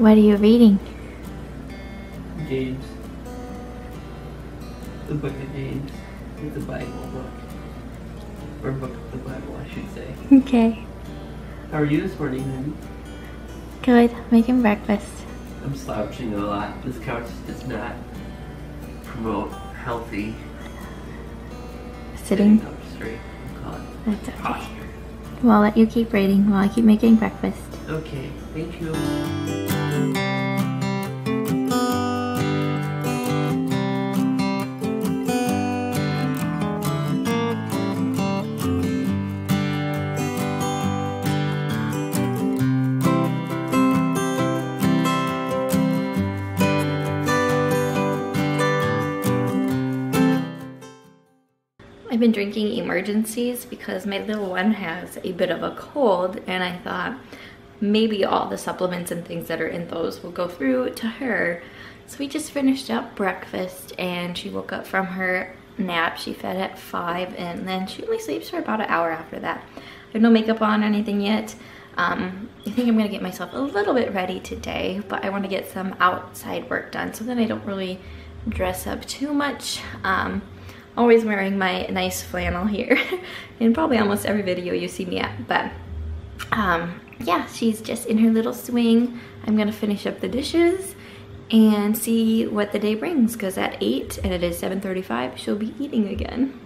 What are you reading? James. The book of James. It's a Bible book. Or book of the Bible, I should say. Okay. How are you this morning, honey? Good. Making breakfast. I'm slouching a lot. This couch does not promote healthy sitting up straight. That's okay. Posture. Well, let you keep reading while I keep making breakfast. Okay. Thank you. I've been drinking emergencies because my little one has a bit of a cold, and I thought maybe all the supplements and things that are in those will go through to her. So we just finished up breakfast and she woke up from her nap. She fed at 5 and then she only sleeps for about an hour after that. I have no makeup on or anything yet. I think I'm gonna get myself a little bit ready today, but I want to get some outside work done so that I don't really dress up too much. Always wearing my nice flannel here in probably almost every video you see me at, but yeah, she's just in her little swing. I'm gonna finish up the dishes and see what the day brings, because at 8, and it is 7:35, she'll be eating again.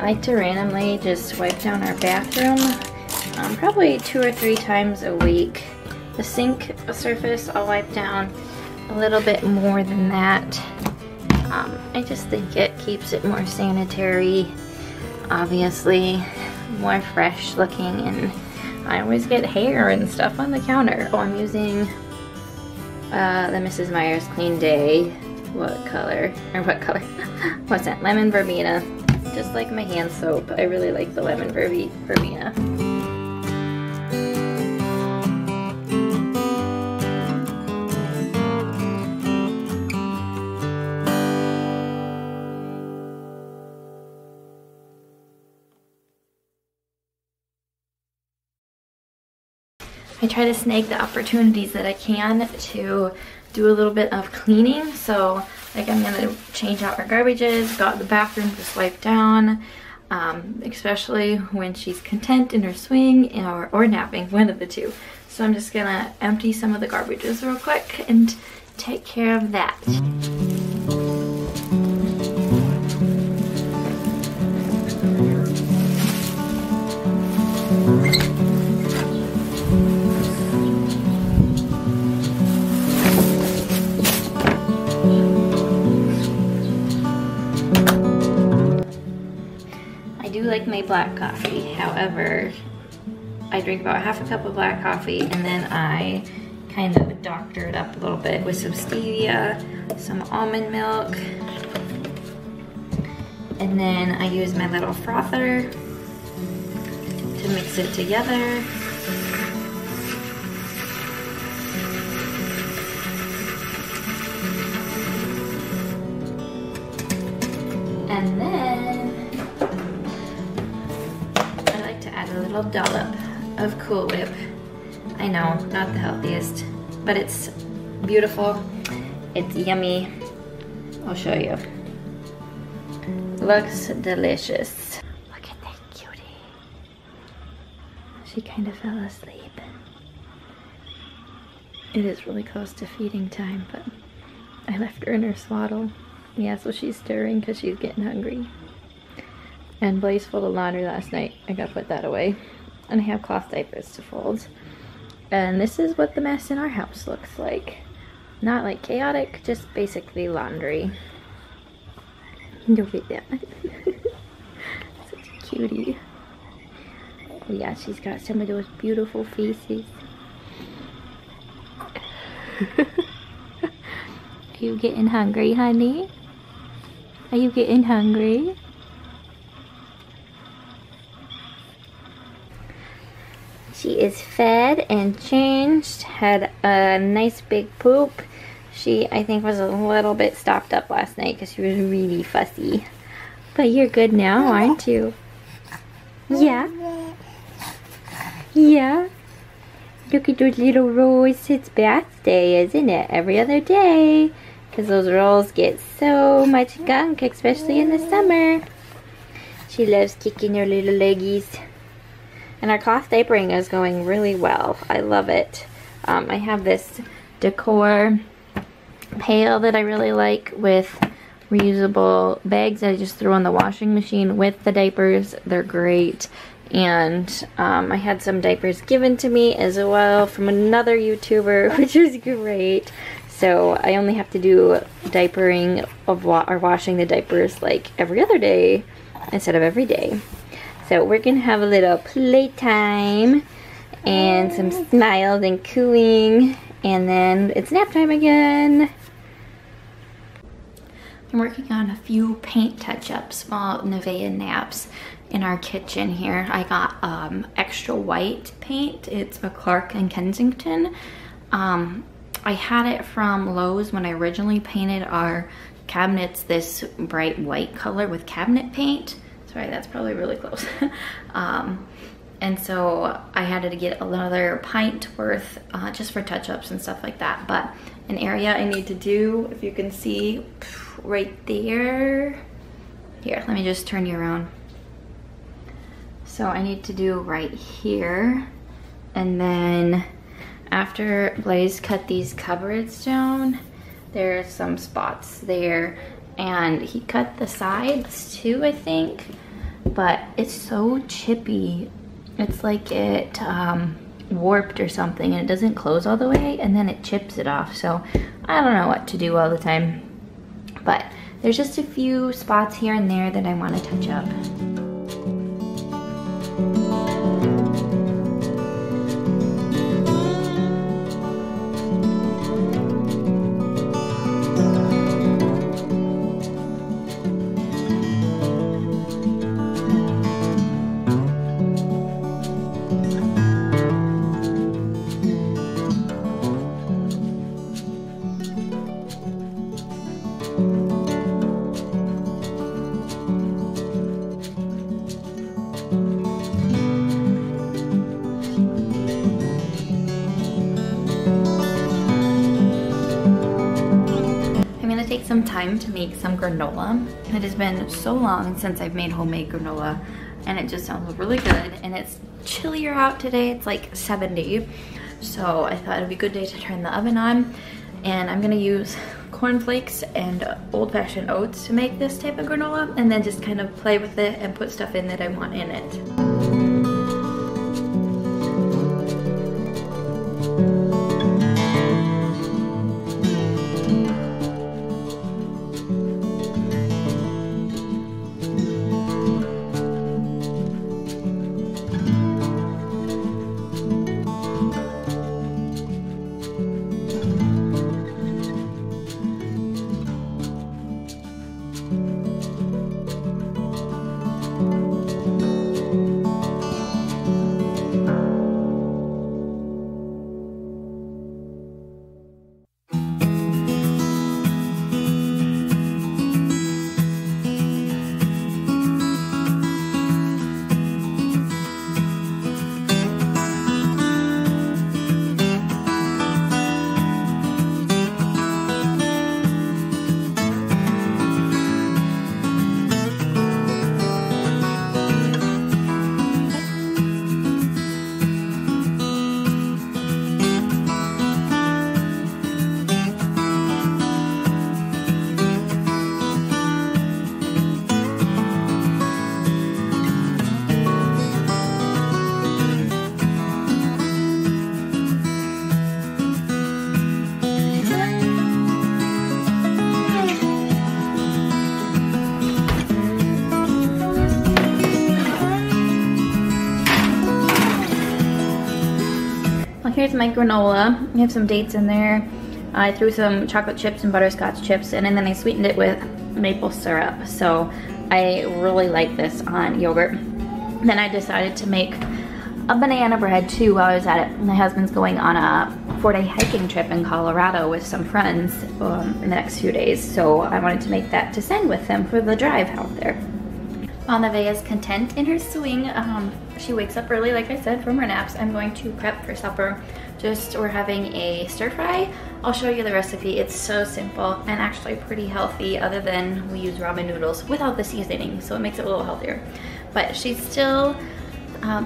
I like to randomly just wipe down our bathroom probably 2 or 3 times a week. The sink surface I'll wipe down a little bit more than that. I just think it keeps it more sanitary, obviously more fresh looking, and I always get hair and stuff on the counter. Oh, I'm using the Mrs. Meyer's Clean Day. What color? Or what color? What's that? Lemon verbena. Just like my hand soap, I really like the lemon verbena. I try to snag the opportunities that I can to do a little bit of cleaning. So like, I'm gonna change out our garbages, got the bathroom to wipe down, especially when she's content in her swing or napping, one of the two. So I'm just gonna empty some of the garbages real quick and take care of that. Like my black coffee. However, I drink about half a cup of black coffee and then I kind of doctor it up a little bit with some stevia, some almond milk, and then I use my little frother to mix it together. And then a little dollop of Cool Whip. I know, not the healthiest, but it's beautiful. It's yummy. I'll show you. Looks delicious. Look at that cutie. She kind of fell asleep. It is really close to feeding time, but I left her in her swaddle. Yeah, so she's stirring because she's getting hungry. And Blaze folded laundry last night. I gotta put that away. And I have cloth diapers to fold. And this is what the mess in our house looks like. Not like chaotic, just basically laundry. Look at that. Such a cutie. Oh yeah, she's got some of those beautiful faces. Are you getting hungry, honey? Are you getting hungry? She is fed and changed, had a nice big poop. She, I think, was a little bit stopped up last night because she was really fussy. But you're good now, aren't you? Yeah? Yeah? Look at those little rolls. It's bath day, isn't it? Every other day. Because those rolls get so much gunk, especially in the summer. She loves kicking her little leggies. And our cloth diapering is going really well. I love it. I have this decor pail that I really like with reusable bags that I just threw on the washing machine with the diapers. They're great. And I had some diapers given to me as well from another YouTuber, which is great. So I only have to do diapering of washing the diapers like every other day instead of every day. So we're gonna have a little playtime and some smiles and cooing, and then it's nap time again. I'm working on a few paint touch-ups, small Nevaeh naps in our kitchen here. I got extra white paint. It's a Clark and Kensington. I had it from Lowe's when I originally painted our cabinets this bright white color with cabinet paint. Sorry, that's probably really close. And so I had to get another pint worth just for touch-ups and stuff like that. But an area I need to do, if you can see right there. Here, let me just turn you around. So I need to do right here. And then after Blaze cut these cupboards down, there's some spots there. And he cut the sides too, I think. But it's so chippy. It's like it warped or something, and it doesn't close all the way, and then it chips it off. So I don't know what to do all the time, but there's just a few spots here and there that I want to touch up. Some time to make some granola. It has been so long since I've made homemade granola, and it just sounds really good, and it's chillier out today. It's like 70, so I thought it'd be a good day to turn the oven on. And I'm gonna use cornflakes and old-fashioned oats to make this type of granola, and then just kind of play with it and put stuff in that I want in it. Here's my granola. I have some dates in there. I threw some chocolate chips and butterscotch chips in, and then I sweetened it with maple syrup. So I really like this on yogurt. Then I decided to make a banana bread too while I was at it. My husband's going on a 4-day hiking trip in Colorado with some friends in the next few days, so I wanted to make that to send with them for the drive out there. While Nevaeh is content in her swing, she wakes up early, like I said, from her naps. I'm going to prep for supper. We're having a stir fry. I'll show you the recipe. It's so simple and actually pretty healthy, other than we use ramen noodles without the seasoning, so it makes it a little healthier. But she's still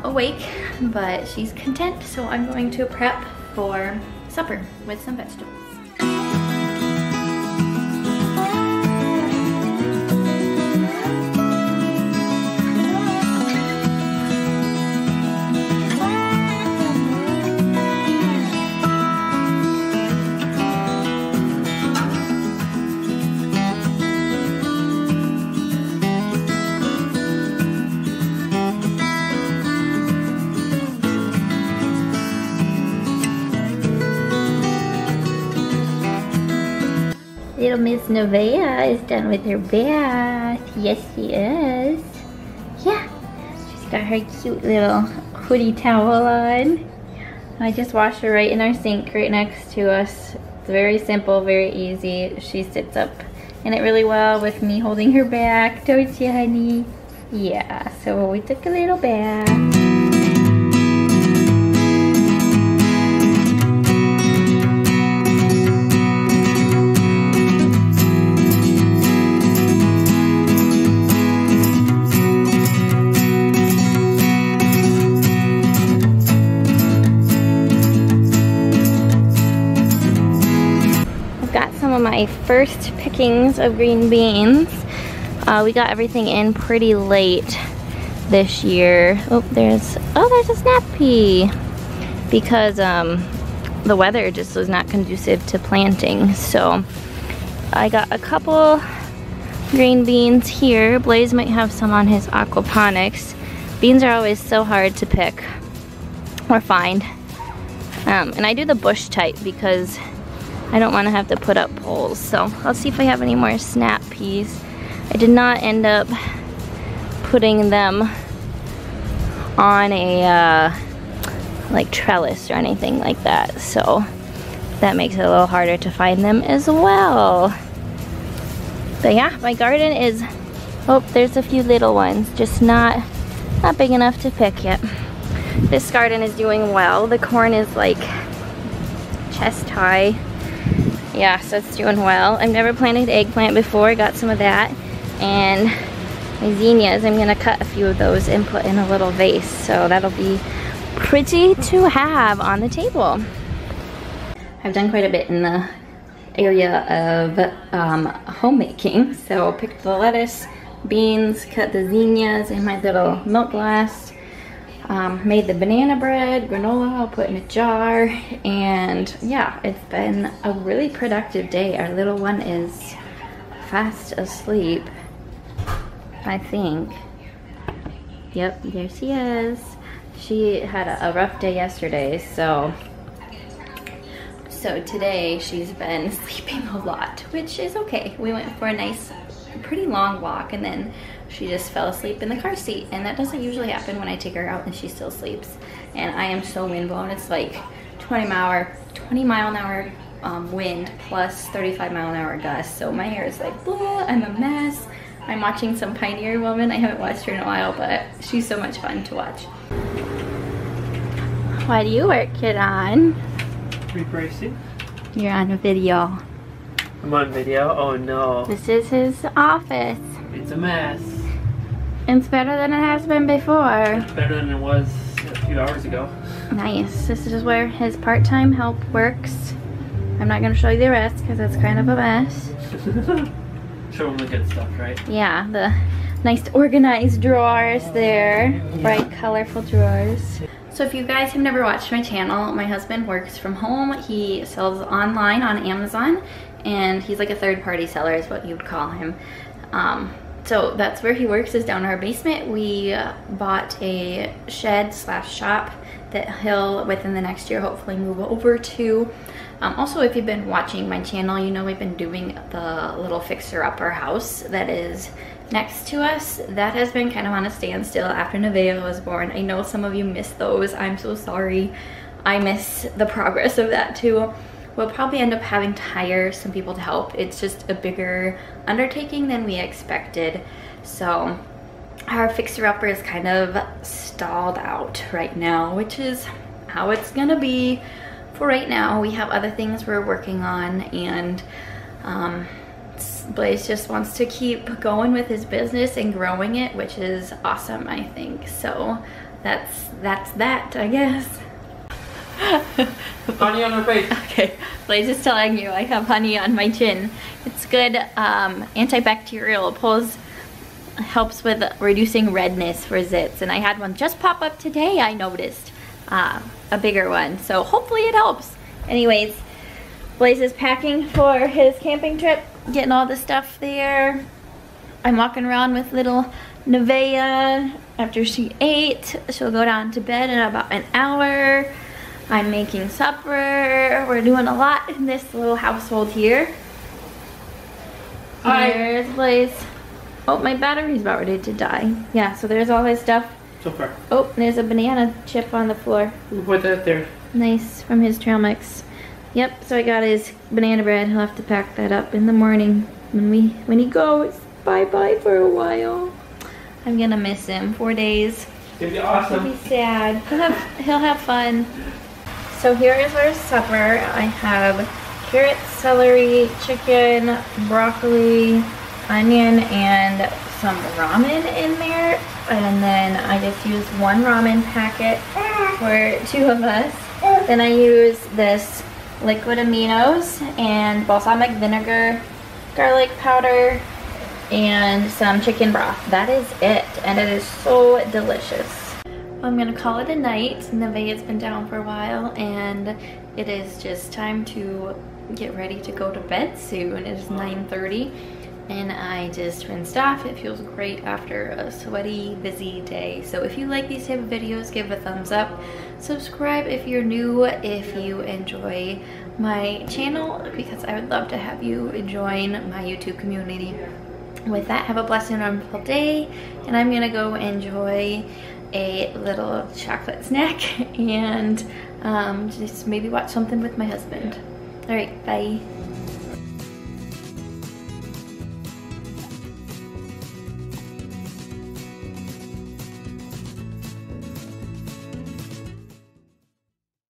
awake, but she's content, so I'm going to prep for supper with some vegetables. Little Miss Nevaeh is done with her bath. Yes, she is. Yeah, she's got her cute little hoodie towel on. I just washed her right in our sink right next to us. It's very simple, very easy. She sits up in it really well with me holding her back. Don't you, honey? Yeah, so we took a little bath. My first pickings of green beans. We got everything in pretty late this year. Oh, there's a snap pea, because the weather just was not conducive to planting. So I got a couple green beans here. Blaze might have some on his aquaponics. Beans are always so hard to pick or find, and I do the bush type because I don't want to have to put up poles. So I'll see if I have any more snap peas. I did not end up putting them on a like trellis or anything like that, so that makes it a little harder to find them as well. But yeah, my garden is, oh, there's a few little ones, just not big enough to pick yet. This garden is doing well. The corn is like chest high. Yeah, so it's doing well. I've never planted eggplant before. I got some of that. And my zinnias, I'm gonna cut a few of those and put in a little vase. So that'll be pretty to have on the table. I've done quite a bit in the area of homemaking. So picked the lettuce, beans, cut the zinnias in my little milk glass. Made the banana bread, granola, I'll put in a jar, and yeah, it's been a really productive day. Our little one is fast asleep, I think. Yep, there she is. She had a rough day yesterday, so today she's been sleeping a lot, which is okay. We went for a nice, pretty long walk, and then she just fell asleep in the car seat, and that doesn't usually happen when I take her out and she still sleeps. And I am so windblown. It's like 20 mile an hour wind plus 35 mile an hour gust, so my hair is like blah, I'm a mess. I'm watching some Pioneer Woman. I haven't watched her in a while, but she's so much fun to watch. Why do you work it on? Rebracing. You're on a video. I'm on video? Oh no. This is his office. It's a mess. It's better than it has been before. It's better than it was a few hours ago. Nice. This is where his part-time help works. I'm not going to show you the rest because it's kind of a mess. Show them the good stuff, right? Yeah, the nice organized drawers there. Yeah. Bright, colorful drawers. So if you guys have never watched my channel, my husband works from home. He sells online on Amazon, and he's like a third-party seller is what you'd call him. So that's where he works, is down in our basement. We bought a shed/shop that he'll, within the next year, hopefully move over to. Also, if you've been watching my channel, you know we've been doing the little fixer-upper house that is next to us. That has been kind of on a standstill after Nevaeh was born. I know some of you missed those. I'm so sorry. I miss the progress of that too. We'll probably end up having to hire some people to help. It's just a bigger undertaking than we expected. So our fixer-upper is kind of stalled out right now, which is how it's gonna be for right now. We have other things we're working on, and Blaze just wants to keep going with his business and growing it, which is awesome, I think. So that's that, I guess. Honey on her face. Okay, Blaze is telling you I have honey on my chin. It's good. Antibacterial, helps with reducing redness for zits, and I had one just pop up today. I noticed a bigger one, so hopefully it helps. Anyways, Blaze is packing for his camping trip, getting all the stuff there. I'm walking around with little Nevaeh. After she ate, she'll go down to bed in about an hour. I'm making supper. We're doing a lot in this little household here. Hi. There's Blaze. Oh, my battery's about ready to die. Yeah, so there's all his stuff. So far. Oh, there's a banana chip on the floor. We'll put that there. Nice, from his trail mix. Yep, so I got his banana bread. He'll have to pack that up in the morning when he goes. Bye-bye for a while. I'm gonna miss him. 4 days. It'll be awesome. He'll be sad. He'll have fun. So here is our supper. I have carrot, celery, chicken, broccoli, onion, and some ramen in there, and then I just used one ramen packet for two of us. Then I use this liquid aminos and balsamic vinegar, garlic powder, and some chicken broth. That is it, and it is so delicious. I'm gonna call it a night. Nevaeh's been down for a while, and it is just time to get ready to go to bed soon. It is 9:30. And I just rinsed off. It feels great after a sweaty, busy day. So if you like these type of videos, give a thumbs up. Subscribe if you're new, if you enjoy my channel, because I would love to have you join my YouTube community. With that, have a blessed and wonderful day, and I'm gonna go enjoy a little chocolate snack and just maybe watch something with my husband. All right, bye.